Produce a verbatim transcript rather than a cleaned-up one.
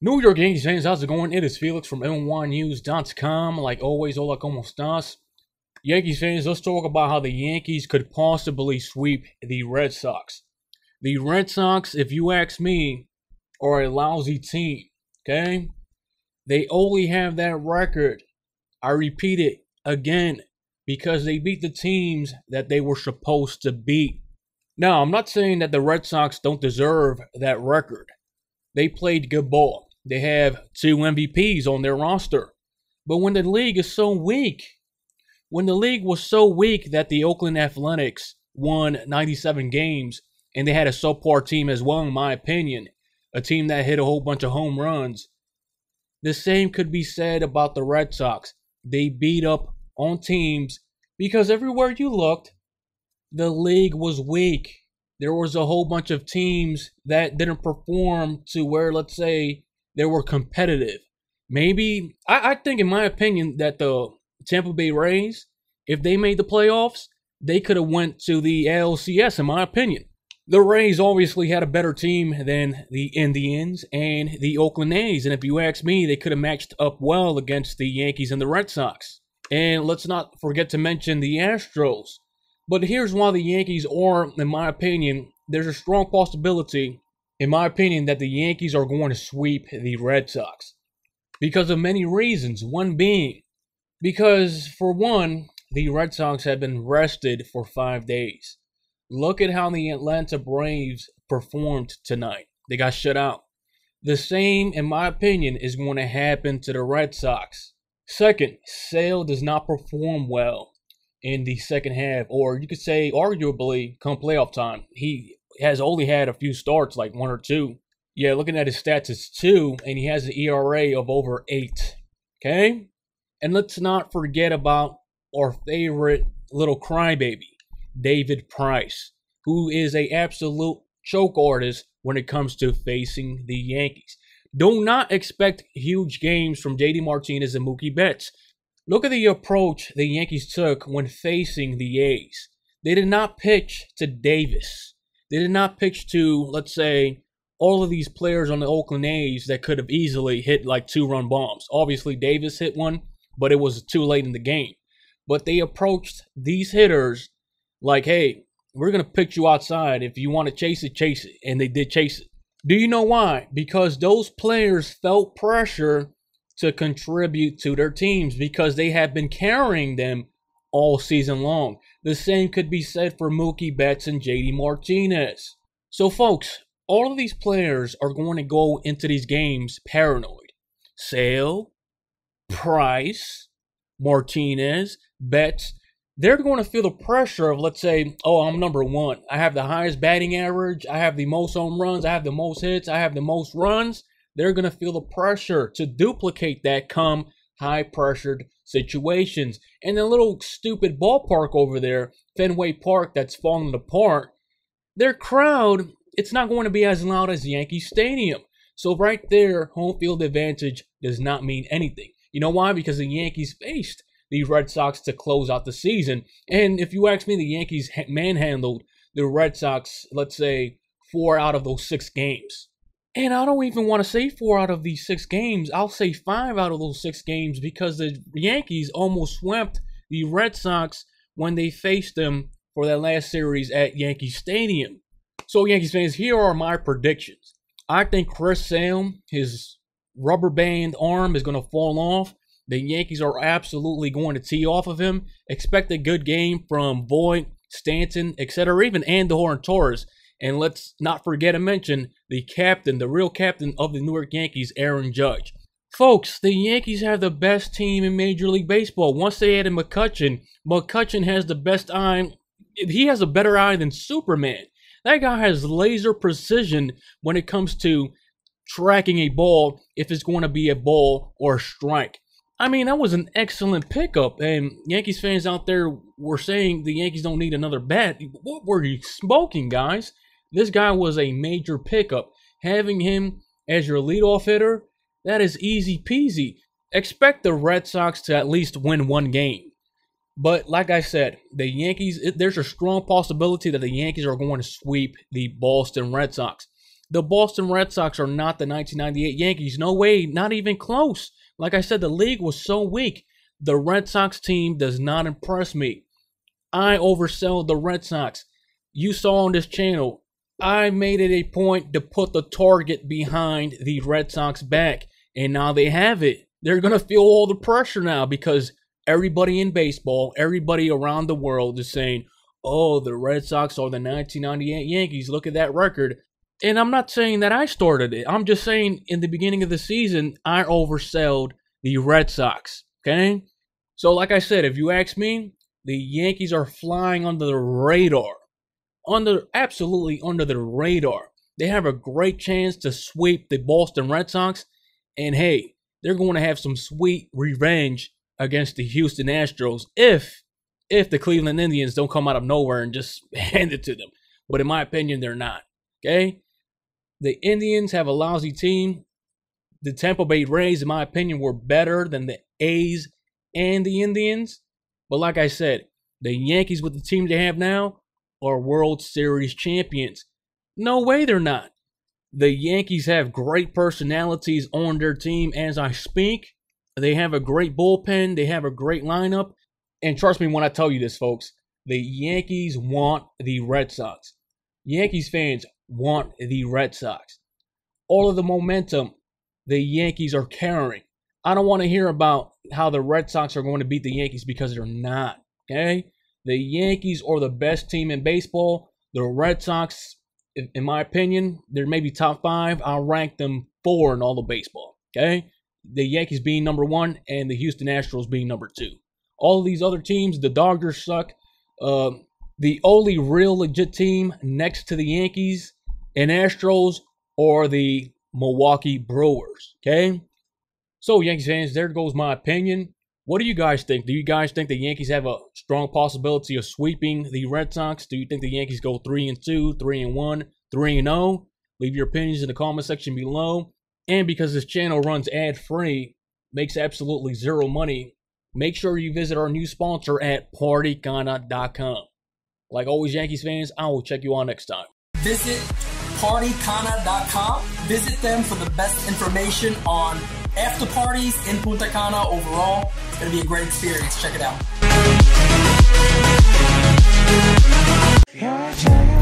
New York Yankees fans, how's it going? It is Felix from n one news dot com. Like always, hola, como estás? Yankees fans, let's talk about how the Yankees could possibly sweep the Red Sox. The Red Sox, if you ask me, are a lousy team, okay? They only have that record, I repeat it again, because they beat the teams that they were supposed to beat. Now, I'm not saying that the Red Sox don't deserve that record. They played good ball. They have two M V Ps on their roster. But when the league is so weak, when the league was so weak that the Oakland Athletics won ninety-seven games, and they had a subpar team as well, in my opinion, a team that hit a whole bunch of home runs, the same could be said about the Red Sox. They beat up on teams because everywhere you looked, the league was weak. There was a whole bunch of teams that didn't perform to where, let's say, they were competitive. Maybe, I, I think in my opinion that the Tampa Bay Rays, if they made the playoffs, they could have went to the A L C S in my opinion. The Rays obviously had a better team than the Indians and the Oakland A's. And if you ask me, they could have matched up well against the Yankees and the Red Sox. And let's not forget to mention the Astros. But here's why the Yankees are, in my opinion, there's a strong possibility, in my opinion, that the Yankees are going to sweep the Red Sox. Because of many reasons. One being, because for one, the Red Sox have been rested for five days. Look at how the Atlanta Braves performed tonight. They got shut out. The same, in my opinion, is going to happen to the Red Sox. Second, Sale does not perform well in the second half, or you could say arguably come playoff time. He has only had a few starts, like one or two. Yeah, looking at his stats, it's two, and he has an E R A of over eight. Okay? And let's not forget about our favorite little crybaby, David Price, who is an absolute choke artist when it comes to facing the Yankees. Do not expect huge games from J D Martinez and Mookie Betts. Look at the approach the Yankees took when facing the A's. They did not pitch to Davis. They did not pitch to, let's say, all of these players on the Oakland A's that could have easily hit like two-run bombs. Obviously, Davis hit one, but it was too late in the game. But they approached these hitters like, hey, we're going to pitch you outside. If you want to chase it, chase it. And they did chase it. Do you know why? Because those players felt pressure to contribute to their teams because they have been carrying them all season long. The same could be said for Mookie Betts and J D Martinez. So folks, all of these players are going to go into these games paranoid. Sale, Price, Martinez, Betts, they're going to feel the pressure of, let's say, oh, I'm number one. I have the highest batting average. I have the most home runs. I have the most hits. I have the most runs. They're going to feel the pressure to duplicate that come high-pressured situations. And the little stupid ballpark over there, Fenway Park, that's falling apart, their crowd, it's not going to be as loud as Yankee Stadium. So right there, home field advantage does not mean anything. You know why? Because the Yankees faced the Red Sox to close out the season. And if you ask me, the Yankees manhandled the Red Sox, let's say, four out of those six games. And I don't even want to say four out of these six games. I'll say five out of those six games because the Yankees almost swept the Red Sox when they faced them for that last series at Yankee Stadium. So, Yankees fans, here are my predictions. I think Chris Sale, his rubber band arm is going to fall off. The Yankees are absolutely going to tee off of him. Expect a good game from Boyd, Stanton, et cetera, even Andujar and Torres. And let's not forget to mention the captain, the real captain of the New York Yankees, Aaron Judge. Folks, the Yankees have the best team in Major League Baseball. Once they added McCutchen, McCutchen has the best eye. He has a better eye than Superman. That guy has laser precision when it comes to tracking a ball, if it's going to be a ball or a strike. I mean, that was an excellent pickup, and Yankees fans out there were saying the Yankees don't need another bat. What were you smoking, guys? This guy was a major pickup. Having him as your leadoff hitter, that is easy peasy. Expect the Red Sox to at least win one game. But like I said, the Yankees, there's a strong possibility that the Yankees are going to sweep the Boston Red Sox. The Boston Red Sox are not the nineteen ninety-eight Yankees. No way, not even close. Like I said, the league was so weak. The Red Sox team does not impress me. I oversell the Red Sox. You saw on this channel, I made it a point to put the target behind the Red Sox back, and now they have it. They're going to feel all the pressure now because everybody in baseball, everybody around the world is saying, oh, the Red Sox are the nineteen ninety-eight Yankees. Look at that record. And I'm not saying that I started it. I'm just saying in the beginning of the season, I oversold the Red Sox, okay? So like I said, if you ask me, the Yankees are flying under the radar. Under, absolutely under the radar. They have a great chance to sweep the Boston Red Sox. And hey, they're going to have some sweet revenge against the Houston Astros if, if the Cleveland Indians don't come out of nowhere and just hand it to them. But in my opinion, they're not, okay? The Indians have a lousy team. The Tampa Bay Rays, in my opinion, were better than the A's and the Indians. But like I said, the Yankees with the team they have now are World Series champions. No way they're not. The Yankees have great personalities on their team as I speak. They have a great bullpen. They have a great lineup. And trust me when I tell you this, folks, the Yankees want the Red Sox. Yankees fans want the Red Sox. All of the momentum the Yankees are carrying. I don't want to hear about how the Red Sox are going to beat the Yankees because they're not, okay? The Yankees are the best team in baseball. The Red Sox, in my opinion, they're maybe top five. I'll rank them four in all of baseball, okay? The Yankees being number one and the Houston Astros being number two. All these other teams, the Dodgers suck. Uh, the only real legit team next to the Yankees and Astros are the Milwaukee Brewers, okay? So, Yankees fans, there goes my opinion. What do you guys think? Do you guys think the Yankees have a strong possibility of sweeping the Red Sox? Do you think the Yankees go three and two, three and one, three and oh? Leave your opinions in the comment section below. And because this channel runs ad-free, makes absolutely zero money, make sure you visit our new sponsor at party cana dot com. Like always, Yankees fans, I will check you out next time. Visit party cana dot com. Visit them for the best information on after parties in Punta Cana overall. It's going to be a great experience. Check it out.